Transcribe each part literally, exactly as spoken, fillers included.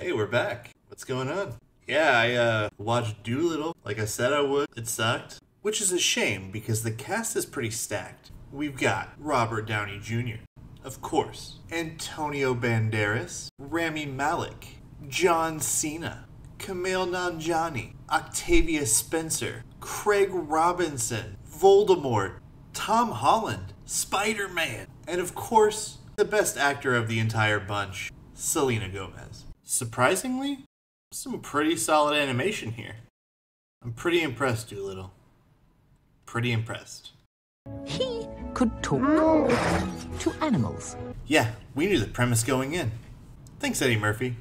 Hey, we're back. What's going on? Yeah, I uh, watched Dolittle like I said I would. It sucked. Which is a shame because the cast is pretty stacked. We've got Robert Downey Junior, of course, Antonio Banderas, Rami Malek, John Cena, Kumail Nanjiani, Octavia Spencer, Craig Robinson, Voldemort, Tom Holland, Spider-Man, and of course, the best actor of the entire bunch, Selena Gomez. Surprisingly, some pretty solid animation here. I'm pretty impressed, Dolittle. Pretty impressed. He could talk to animals. Yeah, we knew the premise going in. Thanks, Eddie Murphy.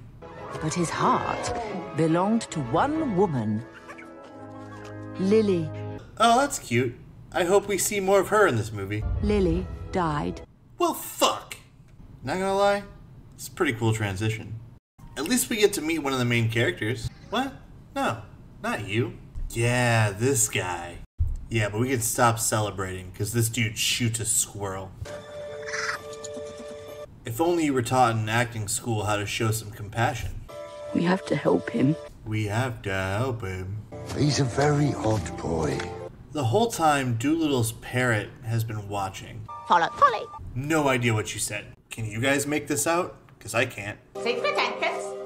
But his heart belonged to one woman, Lily. Oh, that's cute. I hope we see more of her in this movie. Lily died. Well, fuck. Not gonna lie, it's a pretty cool transition. At least we get to meet one of the main characters. What? No, not you. Yeah, this guy. Yeah, but we can stop celebrating because this dude shoots a squirrel. If only you were taught in acting school how to show some compassion. We have to help him. We have to help him. He's a very odd boy. The whole time, Dolittle's parrot has been watching. Follow, follow. No idea what you said. Can you guys make this out? Because I can't. Six potatoes.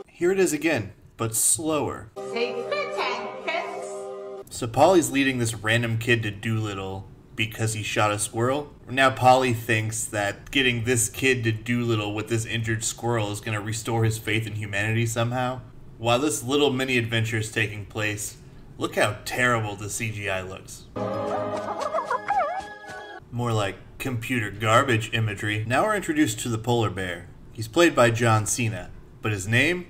Here it is again, but slower. Six potatoes. So Polly's leading this random kid to Dolittle because he shot a squirrel. Now Polly thinks that getting this kid to Dolittle with this injured squirrel is going to restore his faith in humanity somehow. While this little mini adventure is taking place, look how terrible the C G I looks. More like computer garbage imagery. Now we're introduced to the polar bear. He's played by John Cena, but his name?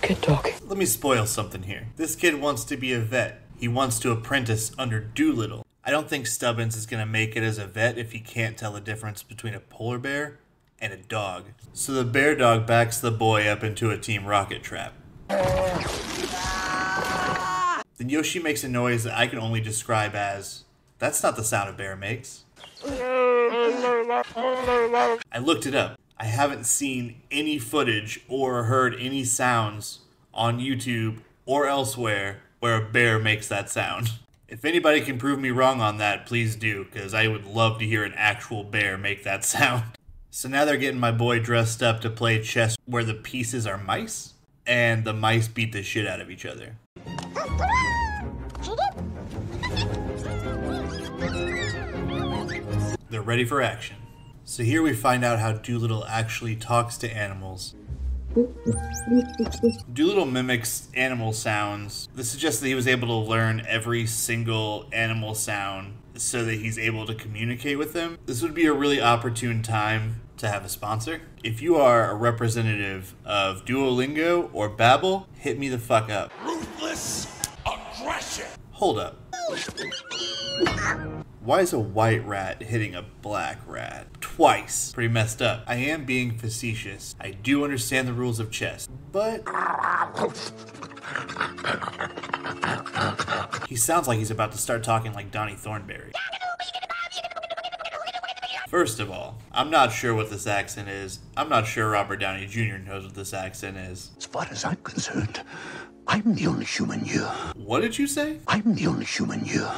Good dog. Let me spoil something here. This kid wants to be a vet. He wants to apprentice under Dolittle. I don't think Stubbins is going to make it as a vet if he can't tell the difference between a polar bear and a dog. So the bear dog backs the boy up into a Team Rocket trap. Then Yoshi makes a noise that I can only describe as, that's not the sound a bear makes. I looked it up. I haven't seen any footage or heard any sounds on YouTube or elsewhere where a bear makes that sound. If anybody can prove me wrong on that, please do, because I would love to hear an actual bear make that sound. So now they're getting my boy dressed up to play chess where the pieces are mice, and the mice beat the shit out of each other. They're ready for action. So here we find out how Dolittle actually talks to animals. Dolittle mimics animal sounds. This suggests that he was able to learn every single animal sound so that he's able to communicate with them. This would be a really opportune time to have a sponsor. If you are a representative of Duolingo or Babbel, hit me the fuck up. Ruthless aggression. Hold up. Why is a white rat hitting a black rat? Twice. Pretty messed up. I am being facetious. I do understand the rules of chess, but he sounds like he's about to start talking like Donnie Thornberry. First of all, I'm not sure what this accent is. I'm not sure Robert Downey Junior knows what this accent is. As far as I'm concerned, I'm the only human here. What did you say? I'm the only human here.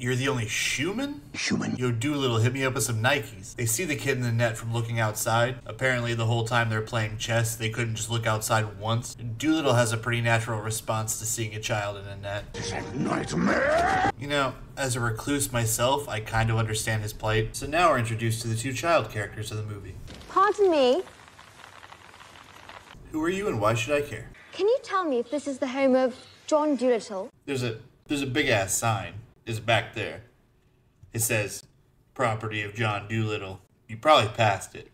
You're the only human? Human. Yo, Dolittle, hit me up with some Nikes. They see the kid in the net from looking outside. Apparently, the whole time they're playing chess, they couldn't just look outside once. Dolittle has a pretty natural response to seeing a child in a net. It's a nightmare! You know, as a recluse myself, I kind of understand his plight. So now we're introduced to the two child characters of the movie. Pardon me. Who are you and why should I care? Can you tell me if this is the home of John Dolittle? There's a, there's a big-ass sign. Is back there. It says, property of John Dolittle. You probably passed it.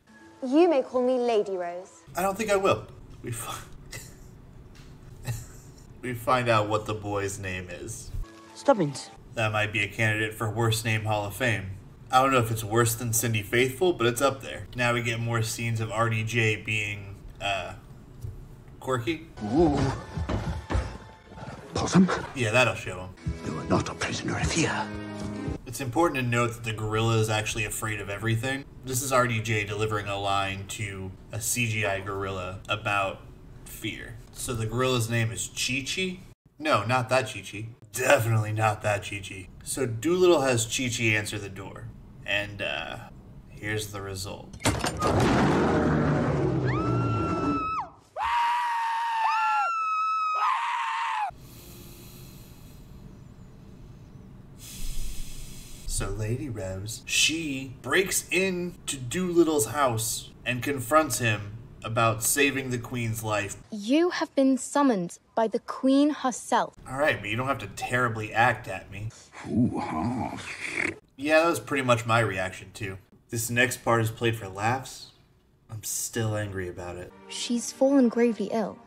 You may call me Lady Rose. I don't think I will. We, f we find out what the boy's name is. Stubbins. That might be a candidate for Worst Name Hall of Fame. I don't know if it's worse than Cindy Faithful, but it's up there. Now we get more scenes of R D J being, uh, quirky. Ooh. Possum? Yeah, that'll show him. You are not a prisoner of fear. It's important to note that the gorilla is actually afraid of everything. This is R D J delivering a line to a C G I gorilla about fear. So the gorilla's name is Chi-Chi? No, not that Chi-Chi. Definitely not that Chi-Chi. So Dolittle has Chi-Chi answer the door. And, uh, here's the result. So Lady Revs, she breaks into Dolittle's house and confronts him about saving the Queen's life. You have been summoned by the Queen herself. All right, but you don't have to terribly act at me. Ooh-ha. Yeah, that was pretty much my reaction too. This next part is played for laughs. I'm still angry about it. She's fallen gravely ill.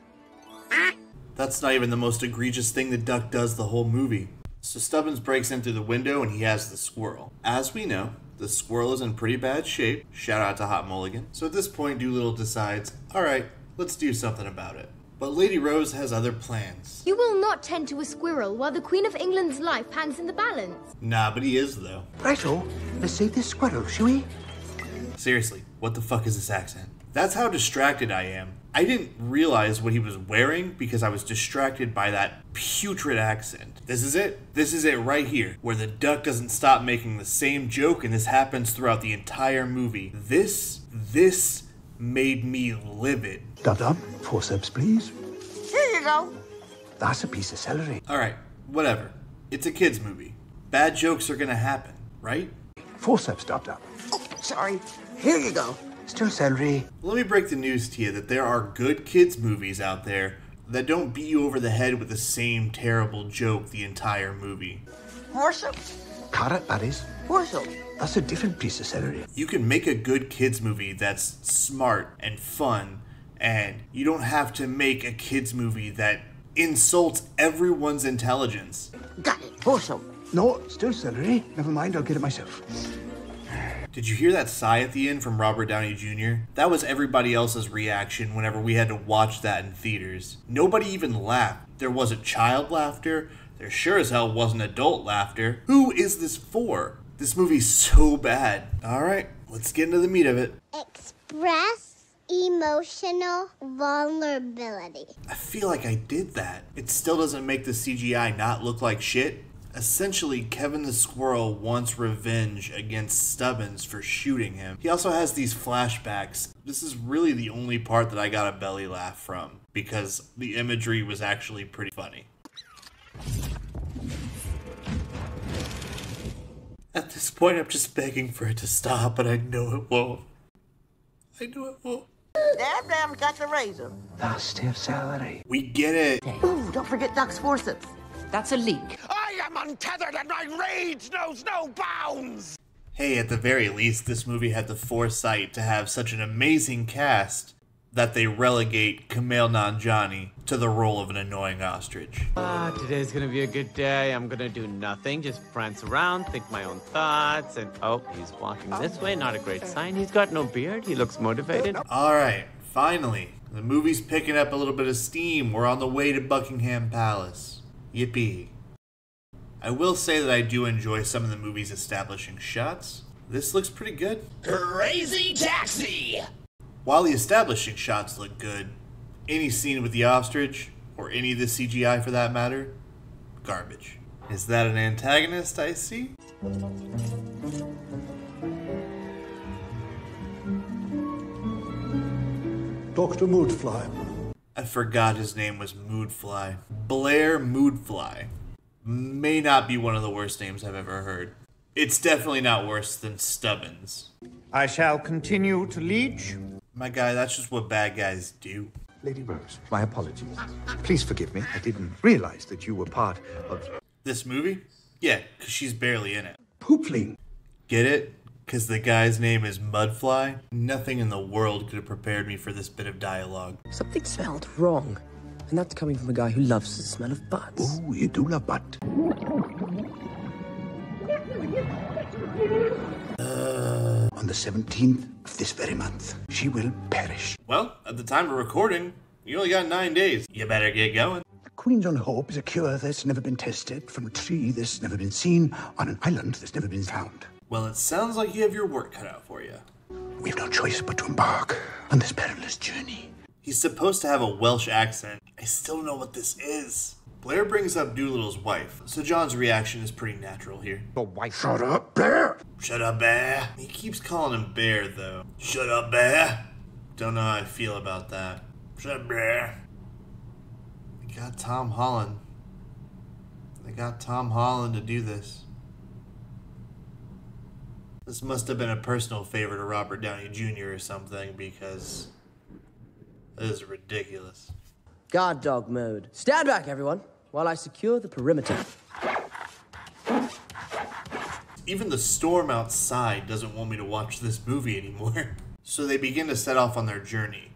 That's not even the most egregious thing the duck does the whole movie. So Stubbins breaks in through the window and he has the squirrel. As we know, the squirrel is in pretty bad shape. Shout out to Hot Mulligan. So at this point, Dolittle decides, all right, let's do something about it. But Lady Rose has other plans. You will not tend to a squirrel while the Queen of England's life hangs in the balance. Nah, but he is though. Righto, let's save this squirrel, shall we? Seriously, what the fuck is this accent? That's how distracted I am. I didn't realize what he was wearing because I was distracted by that putrid accent. This is it. This is it right here, where the duck doesn't stop making the same joke, and this happens throughout the entire movie. This, this made me livid. Dub-dub, forceps please. Here you go. That's a piece of celery. All right, whatever. It's a kid's movie. Bad jokes are gonna happen, right? Forceps, dub-dub. Oh, sorry. Here you go. Still celery. Let me break the news to you that there are good kids movies out there that don't beat you over the head with the same terrible joke the entire movie. Morsel? Carrot buddies. Morsel. That's a different piece of celery. You can make a good kids movie that's smart and fun, and you don't have to make a kids movie that insults everyone's intelligence. Got it. Morsel. No, still celery. Never mind, I'll get it myself. Did you hear that sigh at the end from Robert Downey Junior? That was everybody else's reaction whenever we had to watch that in theaters. Nobody even laughed. There wasn't child laughter. There sure as hell wasn't adult laughter. Who is this for? This movie's so bad. All right, let's get into the meat of it. Express emotional vulnerability. I feel like I did that. It still doesn't make the C G I not look like shit. Essentially, Kevin the Squirrel wants revenge against Stubbins for shooting him. He also has these flashbacks. This is really the only part that I got a belly laugh from, because the imagery was actually pretty funny. At this point, I'm just begging for it to stop, but I know it won't. I know it won't. Damn, damn, got the razor. That's their salary. We get it. Ooh, don't forget duck's forceps. That's a leak. I am untethered and my rage knows no bounds! Hey, at the very least, this movie had the foresight to have such an amazing cast that they relegate Kumail Nanjiani to the role of an annoying ostrich. Ah, uh, today's gonna be a good day. I'm gonna do nothing, just prance around, think my own thoughts, and oh, he's walking this way, not a great sign. He's got no beard, he looks motivated. All right, finally, the movie's picking up a little bit of steam. We're on the way to Buckingham Palace. Yippee. I will say that I do enjoy some of the movie's establishing shots. This looks pretty good. Crazy taxi! While the establishing shots look good, any scene with the ostrich, or any of the C G I for that matter, garbage. Is that an antagonist I see? Doctor Moodfly. I forgot his name was Moodfly. Blair Moodfly. May not be one of the worst names I've ever heard. It's definitely not worse than Stubbins. I shall continue to leech. My guy, that's just what bad guys do. Lady Rose, my apologies. Please forgive me. I didn't realize that you were part of... This movie? Yeah, because she's barely in it. Poopling. Get it? Because the guy's name is Mudfly? Nothing in the world could have prepared me for this bit of dialogue. Something smelled wrong. And that's coming from a guy who loves the smell of butts. Oh, you do love butt. Uh, On the seventeenth of this very month, she will perish. Well, at the time of recording, you only got nine days. You better get going. Queen's on Hope is a cure that's never been tested, from a tree that's never been seen, on an island that's never been found. Well, it sounds like you have your work cut out for you. We have no choice but to embark on this perilous journey. He's supposed to have a Welsh accent. I still don't know what this is. Blair brings up Doolittle's wife, so John's reaction is pretty natural here. The wife. Shut up, Bear! Shut up, Bear! He keeps calling him Bear, though. Shut up, Bear! Don't know how I feel about that. Shut up, Bear! They got Tom Holland. They got Tom Holland to do this. This must have been a personal favor to Robert Downey Junior or something, because this is ridiculous. Guard dog mode. Stand back, everyone, while I secure the perimeter. Even the storm outside doesn't want me to watch this movie anymore. So they begin to set off on their journey.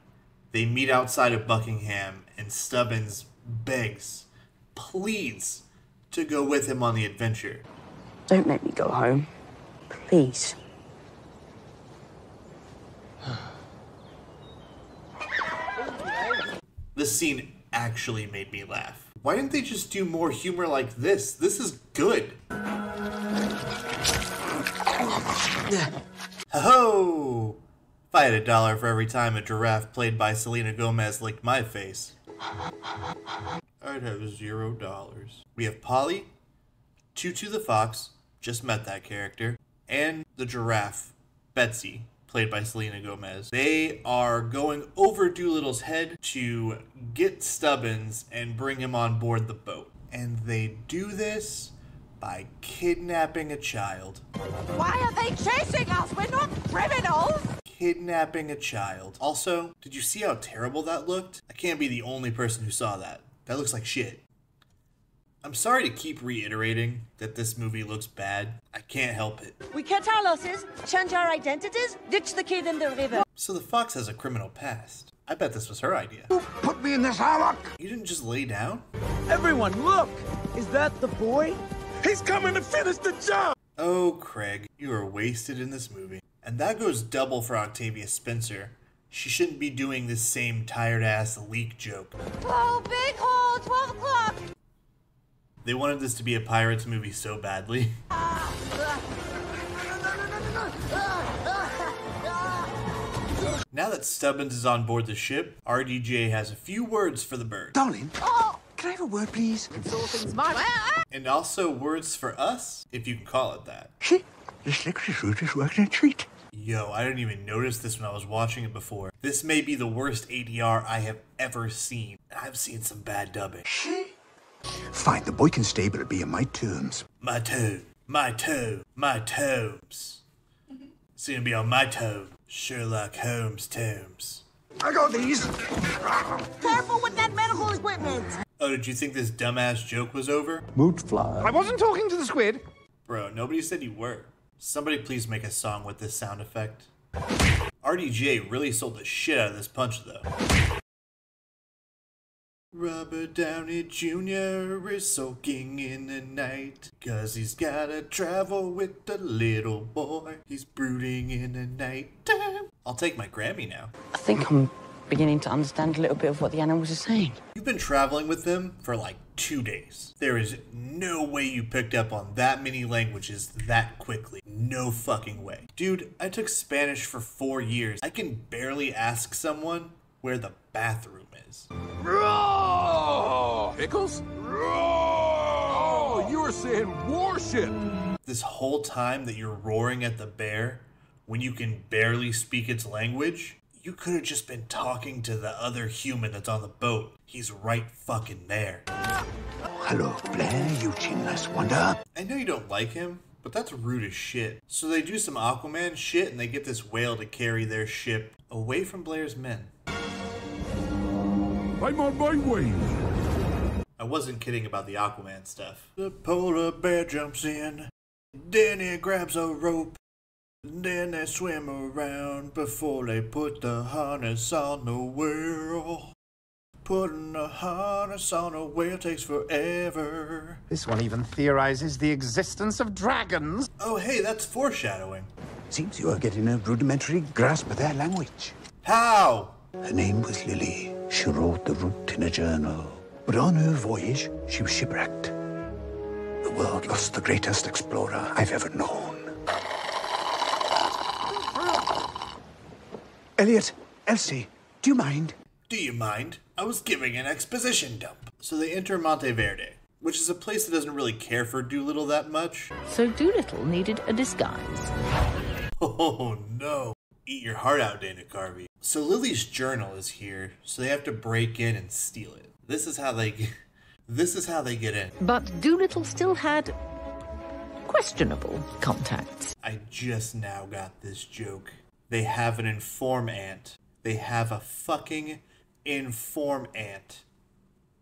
They meet outside of Buckingham, and Stubbins begs, pleads, to go with him on the adventure. Don't make me go home. Please. This scene actually made me laugh. Why didn't they just do more humor like this? This is good. Ho-ho! If I had a dollar for every time a giraffe played by Selena Gomez licked my face, I'd have zero dollars. We have Polly, Tutu the Fox, just met that character, and the giraffe, Betsy, played by Selena Gomez. They are going over Doolittle's head to get Stubbins and bring him on board the boat. And they do this by kidnapping a child. Why are they chasing us? We're not criminals! Kidnapping a child. Also, did you see how terrible that looked? I can't be the only person who saw that. That looks like shit. I'm sorry to keep reiterating that this movie looks bad. I can't help it. We cut our losses, change our identities, ditch the kid in the river. So the fox has a criminal past. I bet this was her idea. You put me in this hammock! You didn't just lay down? Everyone, look! Is that the boy? He's coming to finish the job! Oh, Craig, you are wasted in this movie. And that goes double for Octavia Spencer. She shouldn't be doing this same tired-ass leak joke. Oh, big hole, twelve o'clock! They wanted this to be a Pirates movie so badly. Now that Stubbins is on board the ship, R D J has a few words for the bird. Darling, oh, can I have a word, please? It's all things mine. And also words for us, if you can call it that. This licorice fruit is working a treat. Yo, I didn't even notice this when I was watching it before. This may be the worst A D R I have ever seen. I've seen some bad dubbing. Fine, the boy can stay, but it'll be in my terms. My toe, my toe, my tomes. It's gonna be on my toe. Sherlock Holmes tomes. I got these. Careful with that medical equipment. Oh, did you think this dumbass joke was over? Moot fly. I wasn't talking to the squid. Bro, nobody said you were. Somebody please make a song with this sound effect. R D J really sold the shit out of this punch, though. Robert Downey Junior is soaking in the night, 'cause he's gotta travel with the little boy. He's brooding in the night. I'll take my Grammy now. I think I'm beginning to understand a little bit of what the animals are saying. You've been traveling with them for like two days. There is no way you picked up on that many languages that quickly. No fucking way. Dude, I took Spanish for four years. I can barely ask someone where the bathroom is. Roar! Pickles? Roar! Oh, you were saying warship! This whole time that you're roaring at the bear, when you can barely speak its language, you could have just been talking to the other human that's on the boat. He's right fucking there. Hello, Blair, you chinless wonder. I know you don't like him, but that's rude as shit. So they do some Aquaman shit and they get this whale to carry their ship away from Blair's men. I'm on my way. I wasn't kidding about the Aquaman stuff. The polar bear jumps in, then he grabs a rope, then they swim around before they put the harness on the whale. Putting the harness on a whale takes forever. This one even theorizes the existence of dragons. Oh hey, that's foreshadowing. Seems you are getting a rudimentary grasp of their language. How? Her name was Lily. She wrote the route in a journal. But on her voyage, she was shipwrecked. The world lost the greatest explorer I've ever known. Elliot, Elsie, do you mind? Do you mind? I was giving an exposition dump. So they enter Monte Verde, which is a place that doesn't really care for Dolittle that much. So Dolittle needed a disguise. Oh no. Eat your heart out, Dana Carvey. So Lily's journal is here, so they have to break in and steal it. This is how they get, this is how they get in. But Dolittle still had questionable contacts. I just now got this joke. They have an inform aunt. They have a fucking inform aunt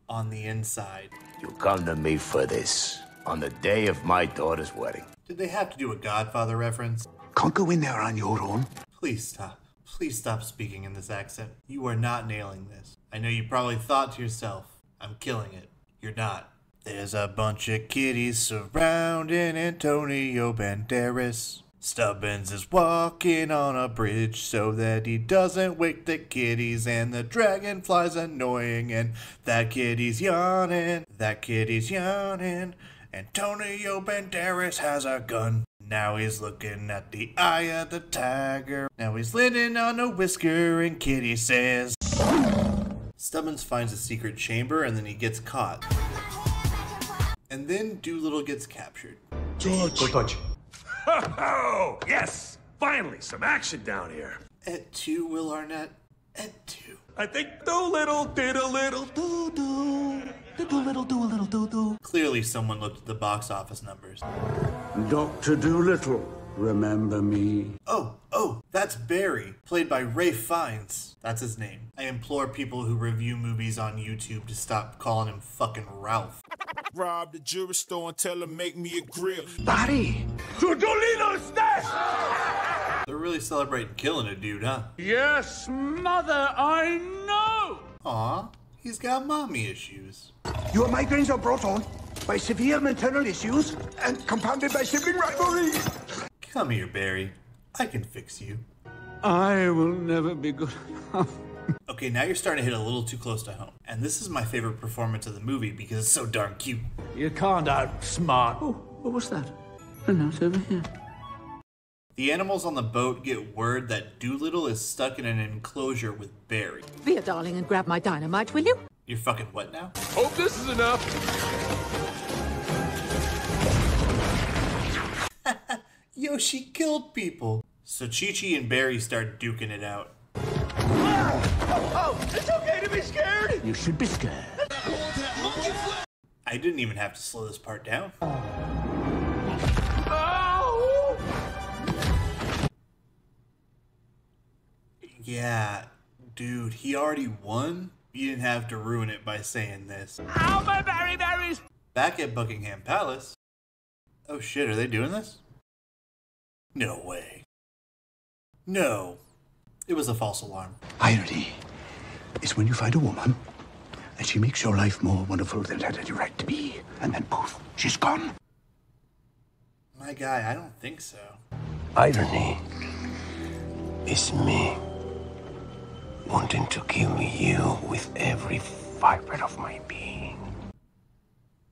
on the inside. You come to me for this on the day of my daughter's wedding. Did they have to do a Godfather reference? Can't go in there on your own. Please stop. Please stop speaking in this accent. You are not nailing this. I know you probably thought to yourself, I'm killing it. You're not. There's a bunch of kitties surrounding Antonio Banderas. Stubbins is walking on a bridge so that he doesn't wake the kitties, and the dragonfly's annoying, and that kitty's yawning, that kitty's yawning. Antonio Banderas has a gun. Now he's looking at the eye of the tiger. Now he's leaning on a whisker, and Kitty says... Stubbins finds a secret chamber, and then he gets caught. And then Dolittle gets captured. George! Go touch. Oh, yes! Finally, some action down here. Et tu, Will Arnett? Et tu. I think Dolittle did a little doo-doo. Did Dolittle do a little doo-doo? Clearly someone looked at the box office numbers. Doctor Dolittle, remember me? Oh, oh, that's Barry, played by Ray Fiennes. That's his name. I implore people who review movies on YouTube to stop calling him fucking Ralph. Rob the jewelry store and tell him make me a grill. Barry! To Dolittle death! They're really celebrating killing a dude, huh? Yes, mother, I know! Aw, he's got mommy issues. Your migraines are brought on by severe maternal issues and compounded by sibling rivalry. Come here, Barry. I can fix you. I will never be good enough. Okay, now you're starting to hit a little too close to home. And this is my favorite performance of the movie because it's so darn cute. You can't outsmart. Oh, what was that? A note over here. The animals on the boat get word that Dolittle is stuck in an enclosure with Barry. Via, darling, and grab my dynamite, will you? You're fucking what now? Hope this is enough. Yo, she killed people. So Chi-Chi and Barry start duking it out. Oh, oh, it's okay to be scared! You should be scared. I didn't even have to slow this part down. Oh. Yeah, dude, he already won? You didn't have to ruin it by saying this. Ow, my berry berries! Back at Buckingham Palace. Oh shit, are they doing this? No way. No. It was a false alarm. Irony is when you find a woman and she makes your life more wonderful than it had any right to be, and then poof, she's gone. My guy, I don't think so. Irony is me wanting to kill you with every fiber of my being.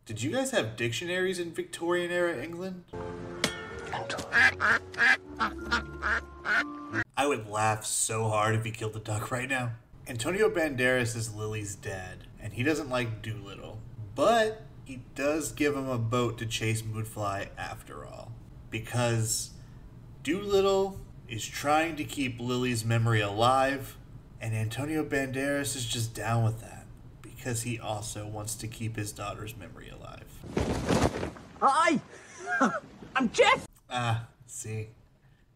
Did you guys have dictionaries in Victorian era England? I would laugh so hard if he killed the duck right now. Antonio Banderas is Lily's dad, and he doesn't like Dolittle, but he does give him a boat to chase Moodfly after all, because Dolittle is trying to keep Lily's memory alive, and Antonio Banderas is just down with that because he also wants to keep his daughter's memory alive. Hi, I'm Jeff. Ah, see,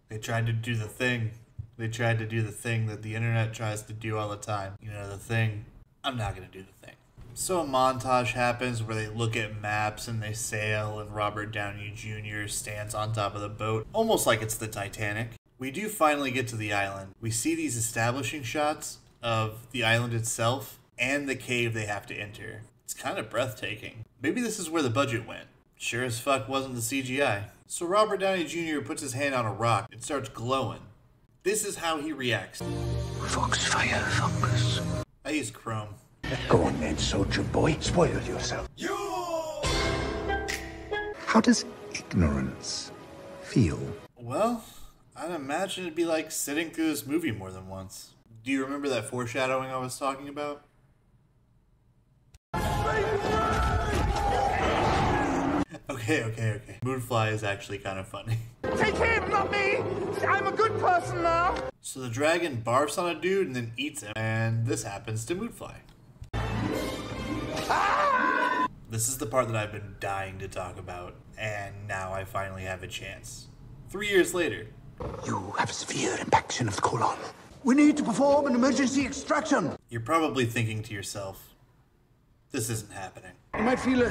they tried to do the thing. They tried to do the thing that the internet tries to do all the time. You know, the thing. I'm not gonna do the thing. So a montage happens where they look at maps and they sail, and Robert Downey Junior stands on top of the boat, almost like it's the Titanic. We do finally get to the island. We see these establishing shots of the island itself and the cave they have to enter. It's kind of breathtaking. Maybe this is where the budget went. Sure as fuck wasn't the C G I. So Robert Downey Junior puts his hand on a rock. It starts glowing. This is how he reacts. Foxfire fungus. I use Chrome. Go on then, soldier boy. Spoil yourself. You! How does ignorance feel? Well, I'd imagine it'd be like sitting through this movie more than once. Do you remember that foreshadowing I was talking about? Okay, okay, okay. Moonfly is actually kind of funny. Take him, not me! I'm a good person now! So the dragon barfs on a dude and then eats him, and this happens to Moonfly. Ah! This is the part that I've been dying to talk about, and now I finally have a chance. Three years later. You have severe impaction of the colon. We need to perform an emergency extraction! You're probably thinking to yourself, this isn't happening. You might feel a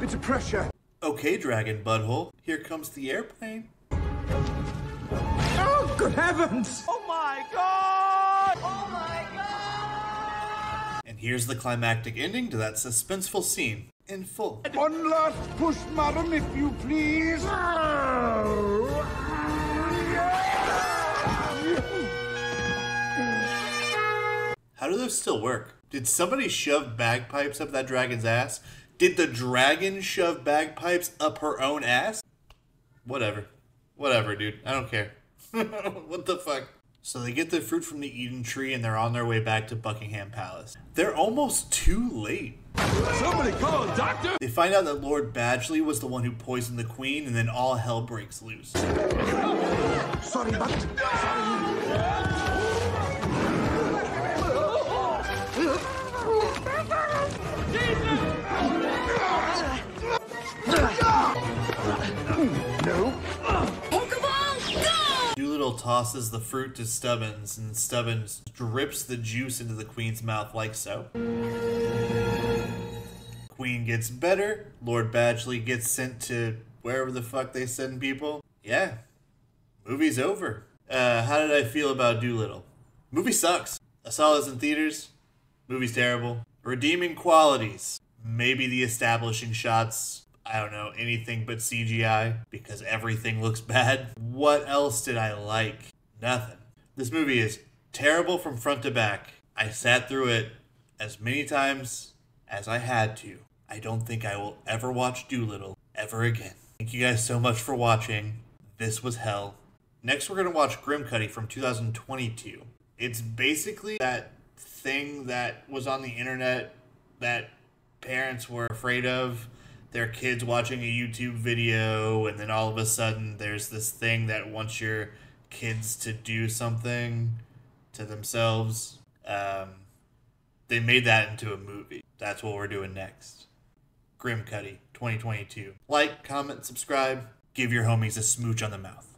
bit of pressure. Okay, dragon butthole, here comes the airplane. Oh, good heavens! Oh my god! Oh my god! And here's the climactic ending to that suspenseful scene, in full. One last push, madam, if you please. How do those still work? Did somebody shove bagpipes up that dragon's ass? Did the dragon shove bagpipes up her own ass? Whatever. Whatever, dude. I don't care. What the fuck? So they get the fruit from the Eden tree and they're on their way back to Buckingham Palace. They're almost too late. Somebody call a doctor! They find out that Lord Badgley was the one who poisoned the queen and then all hell breaks loose. Sorry, but... Sorry. No. Pokeball, go! Dolittle tosses the fruit to Stubbins, and Stubbins drips the juice into the queen's mouth like so. Queen gets better, Lord Badgley gets sent to wherever the fuck they send people. Yeah. Movie's over. Uh, how did I feel about Dolittle? Movie sucks. I saw this in theaters. Movie's terrible. Redeeming qualities. Maybe the establishing shots, I don't know, anything but C G I, because everything looks bad. What else did I like? Nothing. This movie is terrible from front to back. I sat through it as many times as I had to. I don't think I will ever watch Dolittle ever again. Thank you guys so much for watching. This was hell. Next we're going to watch Grimcuddy from two thousand twenty-two. It's basically that thing that was on the internet that parents were afraid of, their kids watching a YouTube video, and then all of a sudden there's this thing that wants your kids to do something to themselves. Um, they made that into a movie. That's what we're doing next. Grimcuddy twenty twenty-two. Like, comment, subscribe, give your homies a smooch on the mouth.